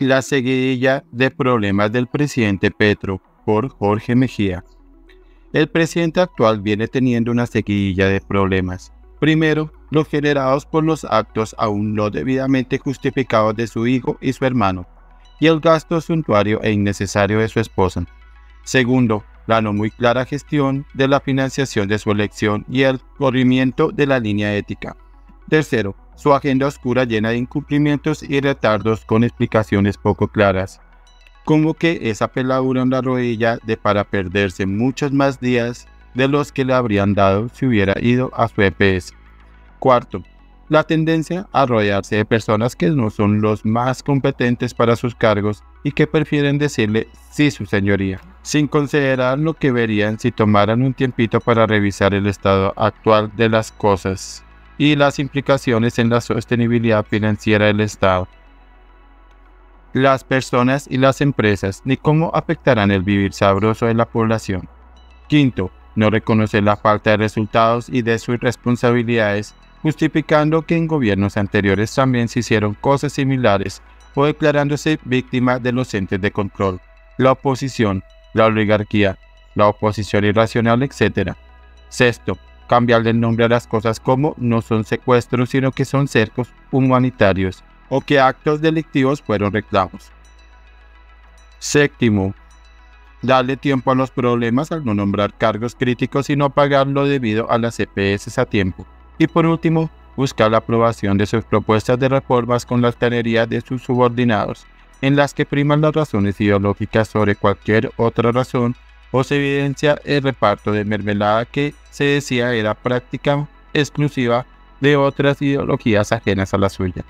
la seguidilla de problemas del presidente Petro por Jorge Mejía. El presidente actual viene teniendo una seguidilla de problemas. Primero, los generados por los actos aún no debidamente justificados de su hijo y su hermano, y el gasto suntuario e innecesario de su esposa. Segundo, la no muy clara gestión de la financiación de su elección y el corrimiento de la línea ética. Tercero, su agenda oscura llena de incumplimientos y retardos con explicaciones poco claras. Como que esa peladura en la rodilla de para perderse muchos más días de los que le habrían dado si hubiera ido a su EPS. Cuarto, la tendencia a rodearse de personas que no son los más competentes para sus cargos y que prefieren decirle sí su señoría, sin considerar lo que verían si tomaran un tiempito para revisar el estado actual de las cosas y las implicaciones en la sostenibilidad financiera del Estado, las personas y las empresas, ni cómo afectarán el vivir sabroso de la población. Quinto, no reconocer la falta de resultados y de sus responsabilidades, justificando que en gobiernos anteriores también se hicieron cosas similares o declarándose víctima de los entes de control, la oposición, la oligarquía, la oposición irracional, etc. Sexto, cambiarle el nombre a las cosas como no son secuestros sino que son cercos humanitarios o que actos delictivos fueron reclamos. Séptimo, darle tiempo a los problemas al no nombrar cargos críticos y no pagar lo debido a las EPS a tiempo. Y por último, buscar la aprobación de sus propuestas de reformas con la altanería de sus subordinados, en las que priman las razones ideológicas sobre cualquier otra razón, o se evidencia el reparto de mermelada que se decía era práctica exclusiva de otras ideologías ajenas a la suya.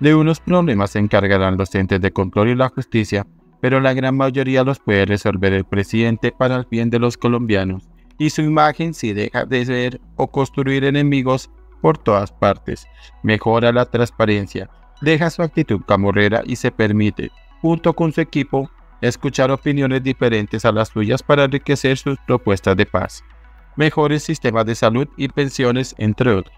De unos problemas se encargarán los entes de control y la justicia, pero la gran mayoría los puede resolver el presidente para el bien de los colombianos, y su imagen si deja de ser o construir enemigos por todas partes, mejora la transparencia, deja su actitud camorrera y se permite, junto con su equipo, escuchar opiniones diferentes a las suyas para enriquecer sus propuestas de paz, mejores sistemas de salud y pensiones, entre otros.